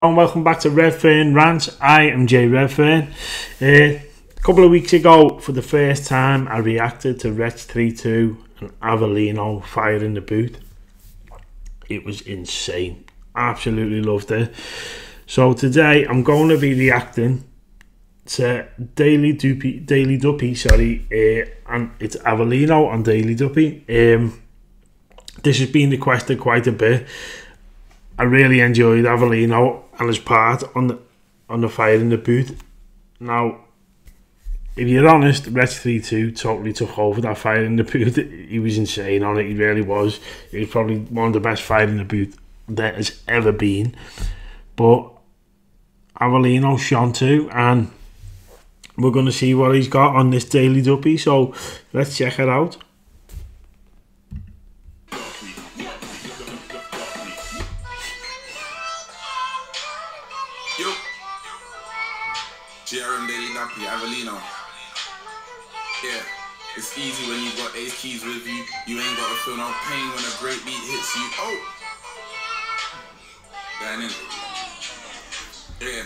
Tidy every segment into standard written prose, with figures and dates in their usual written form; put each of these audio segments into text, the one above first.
And welcome back to Redfern Rants. I am Jay Redfern. A couple of weeks ago, for the first time, I reacted to Wretch 32 and Avelino, Fire in the Booth. It was insane. Absolutely loved it. So today, I'm going to be reacting to Daily Duppy, and it's Avelino and Daily Duppy. This has been requested quite a bit. I really enjoyed Avelino and his part on the Fire in the Booth. Now, if you're honest, Wretch 32 totally took over that Fire in the Booth. He was insane on it, he really was. It was probably one of the best Fire in the Booth there has ever been. But Avelino shone too, and we're going to see what he's got on this Daily Duppy, so let's check it out. GRM Daily Duppy, Avelino. Yeah, it's easy when you got ace keys with you. You ain't gotta feel no pain when a great beat hits you. Oh! That ain't it. Yeah.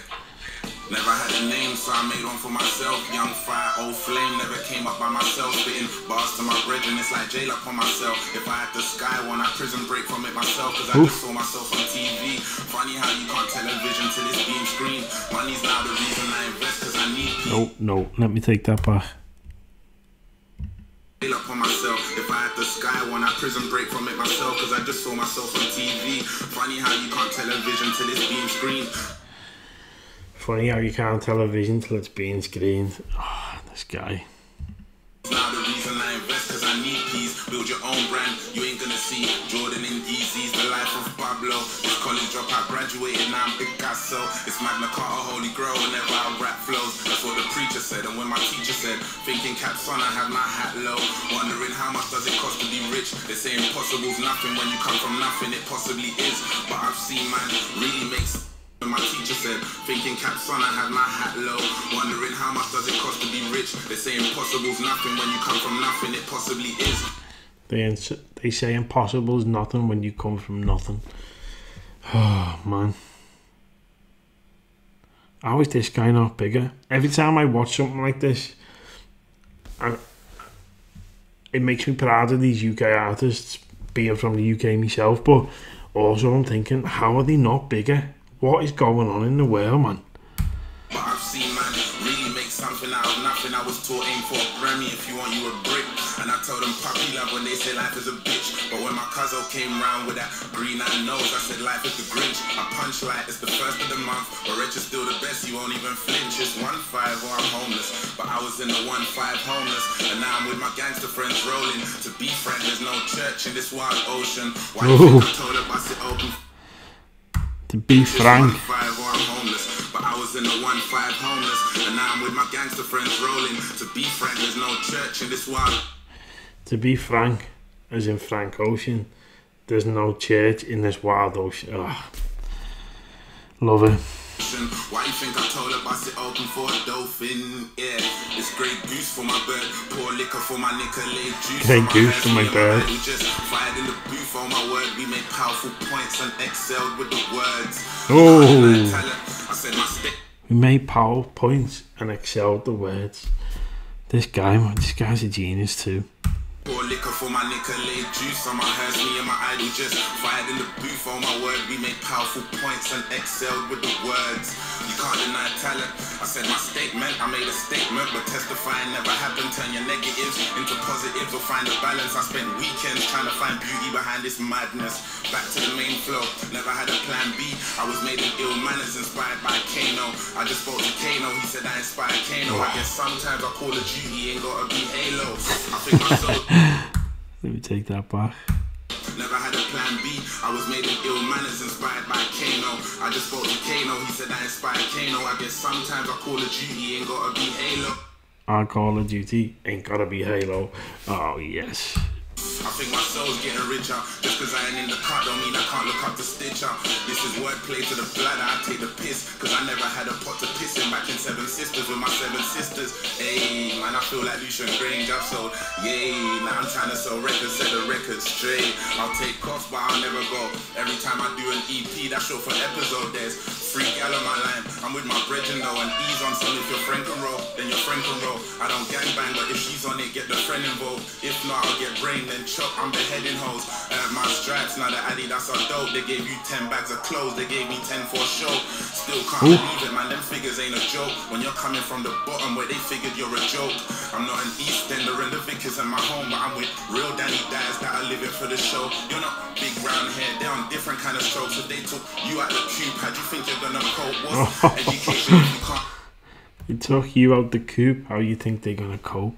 Never had a name, so I made one for myself. Young fire, old flame, never came up by myself. Spitting bars to my brethren, it's like jail up on myself. If I had the sky one, I prison break from it myself. Cause I just saw myself on TV. Funny how you can't television till it's being screened. Money's now the reason I invest, cause I need people. No, let me take that back. Jail up on myself. If I had the sky one, I prison break from it myself. Cause I just saw myself on TV. Funny how you can't television till it's being screened. Funny how you can't television till it's being screened. Ah, oh, this guy. Now the reason I invest because I need peace. Build your own brand. You ain't gonna see Jordan in DZ's The Life of Pablo. This college dropout graduated, now I'm Picasso. It's Magna Carta, Holy Grail. Whenever I rap flows, that's what the preacher said. And when my teacher said, thinking caps on, I had my hat low. Wondering how much does it cost to be rich? They say impossible's nothing when you come from nothing. It possibly is, but I've seen man really makes. My teacher said, thinking caps on, I had my hat low. Wondering how much does it cost to be rich? They say impossible's nothing when you come from nothing. It possibly is. They say impossible's nothing when you come from nothing. Oh, man. How is this guy not bigger? Every time I watch something like this, it makes me proud of these UK artists, being from the UK myself, but also I'm thinking, how are they not bigger? What is going on in the world, man? But I've seen man really make something out of nothing. I was taught aim for a Grammy, if you want you a brick. And I told them puppy love when they say life is a bitch. But when my cousin came round with that green eye nose, I said life is the Grinch. I punch like it's the first of the month. But Rich is still the best, you won't even flinch. It's 1-5 or I'm homeless. But I was in the 1-5 homeless. And now I'm with my gangster friends rolling. To be frank, there's no church in this wild ocean. Why do you think I told them I sit open? To be frank. 1-5 or I'm homeless, but I was in the 1-5 homeless, and now I'm with my gangster friends rolling. To be frank, there's no church in this world. To be frank, as in Frank Ocean, there's no church in this wild ocean. Oh. Love it. Why you think I told her I sit open for a dolphin? Yeah, it's great goose for my bird. Pour liquor for my liquor, lay juice. Great goose for my bird. We just fired in the booth, on my word. We made powerful points and excelled with the words. We made power points and excelled the words. This guy, man, this guy's a genius too. Pour liquor for my liquor, lay juice on my hearse, me and my idol just fired in the booth, on my word, we made powerful points and excelled with the words. You can't deny talent, I said my statement, I made a statement, but testifying never happened, turn your negatives into positives or find a balance. I spent weekends trying to find beauty behind this madness, back to the main flow, never had a plan B, I was made in ill manners, inspired by Kano, I just spoke to Kano, he said I inspired Kano, I guess sometimes I call it duty, ain't gotta be Halo, I think my soul. Let me take that back. Never had a plan B. I was made in ill manners, inspired by Kano. I just spoke to Kano. He said I inspired Kano. I guess sometimes I call of duty ain't gotta be Halo. I call of duty ain't gotta be Halo. Oh yes. I think my soul's getting richer. Just cause I ain't in the cut don't mean I can't look up the stitcher. This is wordplay to the bladder, I take the piss. Cause I never had a pot to piss in back in Seven Sisters with my Seven Sisters. Ayy, man, I feel like Lucian Grange, I've sold. Yay, now I'm trying to sell records, set the record straight. I'll take off, but I'll never go. Every time I do an EP, that's short for episode. There's 3 gal on my line. I'm with my brethren though, and ease on some. If your friend can roll, then your friend can roll. I don't gangbang, but if she's on it, get the friend involved. If not, I'll get brain, then chop, I'm beheading hoes. My straps, now the Adidas are dope. They gave you 10 bags of clothes, they gave me 10 for a show. Still can't believe it, man, them figures ain't a joke. When you're coming from the bottom where they figured you're a joke. I'm not an East Ender and the Vickers in my home, but I'm with real Danny Dyers that are living for the show. You're not big round hair, they're on different kind of strokes. If they took you out the cube, how do you think you're gonna cope? What's education if you can't? They took you out the cube, how you think they're gonna cope?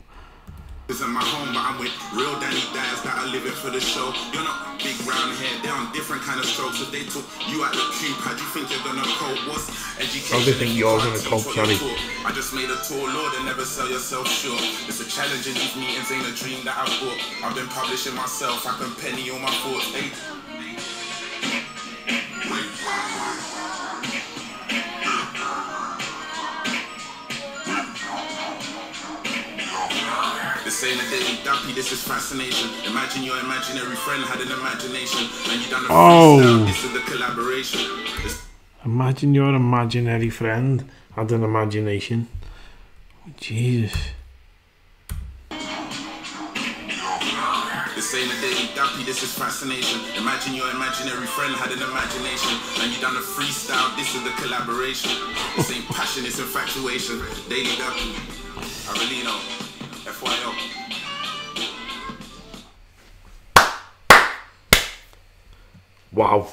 This is my home, but I'm with real Danny Dyers that are living for the show. You're not big round hair, they're on different kind of strokes. If they took you out the cube, how do you think you're gonna cope? What's education? How do you think you're gonna cope, Johnny? I just made a tour, Lord, and never sell yourself short. It's a challenge in these meetings, ain't a dream that I bought. I've been publishing myself, I can penny all my thoughts. Hey. Saying a daily duppy, this is fascination. Imagine your imaginary friend had an imagination and you done a freestyle. This is the collaboration. Imagine your imaginary friend had an imagination. Oh, Jesus. This ain't a daily duppy, this is fascination. Imagine your imaginary friend had an imagination and you done a freestyle. This is the collaboration. This ain't passion, it's infatuation. Daily duppy. Avelino. Wow,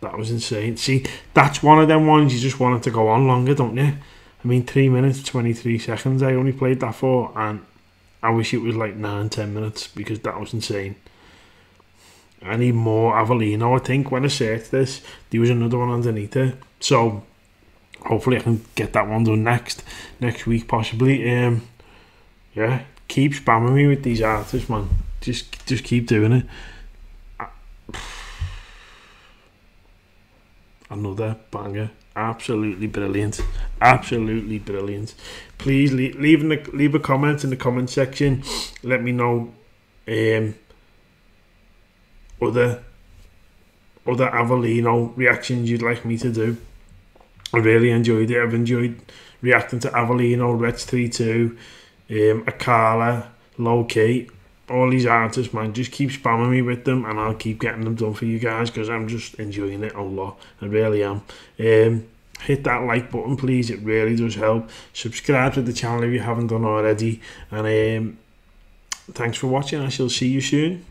that was insane. See, that's one of them ones you just want it to go on longer, don't you? I mean, 3 minutes 23 seconds I only played that for, and I wish it was like 9-10 minutes because that was insane. I need more Avelino. I think when I searched this, there was another one underneath it, so hopefully I can get that one done next week possibly. Yeah, keep spamming me with these artists, man. Just keep doing it. Another banger, absolutely brilliant, absolutely brilliant. Please leave a comment in the comment section. Let me know other Avelino reactions you'd like me to do. I really enjoyed it. I've enjoyed reacting to Avelino, Wretch 32. Akala, Low Key, all these artists, man, just keep spamming me with them and I'll keep getting them done for you guys because I'm just enjoying it a lot. I really am. Hit that like button, please. It really does help. Subscribe to the channel if you haven't done already. And thanks for watching. I shall see you soon.